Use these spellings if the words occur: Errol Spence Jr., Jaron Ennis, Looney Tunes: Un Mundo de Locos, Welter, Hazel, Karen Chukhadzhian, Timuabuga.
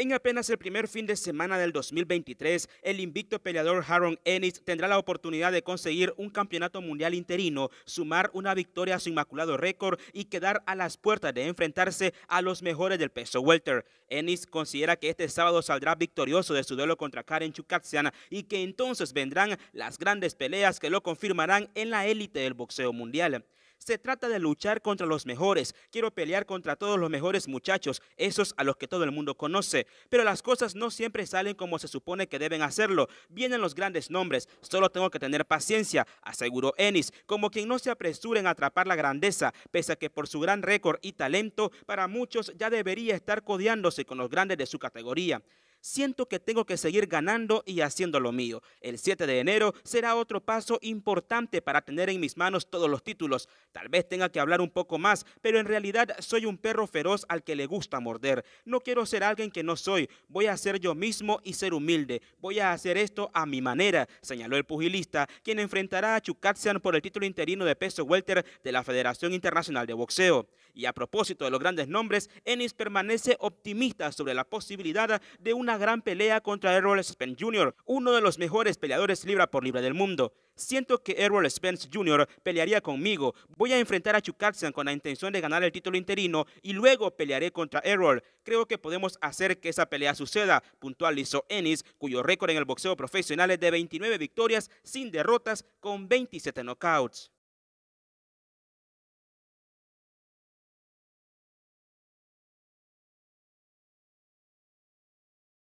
En apenas el primer fin de semana del 2023, el invicto peleador Jaron Ennis tendrá la oportunidad de conseguir un campeonato mundial interino, sumar una victoria a su inmaculado récord y quedar a las puertas de enfrentarse a los mejores del peso welter. Ennis considera que este sábado saldrá victorioso de su duelo contra Karen Chukhadzhian y que entonces vendrán las grandes peleas que lo confirmarán en la élite del boxeo mundial. Se trata de luchar contra los mejores. Quiero pelear contra todos los mejores muchachos, esos a los que todo el mundo conoce. Pero las cosas no siempre salen como se supone que deben hacerlo. Vienen los grandes nombres, solo tengo que tener paciencia, aseguró Ennis, como quien no se apresura en atrapar la grandeza, pese a que por su gran récord y talento, para muchos ya debería estar codeándose con los grandes de su categoría. Siento que tengo que seguir ganando y haciendo lo mío. El 7 de enero será otro paso importante para tener en mis manos todos los títulos. Tal vez tenga que hablar un poco más, pero en realidad soy un perro feroz al que le gusta morder. No quiero ser alguien que no soy. Voy a ser yo mismo y ser humilde. Voy a hacer esto a mi manera, señaló el pugilista, quien enfrentará a Chukhadzhian por el título interino de peso welter de la Federación Internacional de Boxeo. Y a propósito de los grandes nombres, Ennis permanece optimista sobre la posibilidad de una gran pelea contra Errol Spence Jr., uno de los mejores peleadores libra por libra del mundo. Siento que Errol Spence Jr. pelearía conmigo. Voy a enfrentar a Chukhadzhian con la intención de ganar el título interino y luego pelearé contra Errol. Creo que podemos hacer que esa pelea suceda, puntualizó Ennis, cuyo récord en el boxeo profesional es de 29 victorias sin derrotas con 27 knockouts.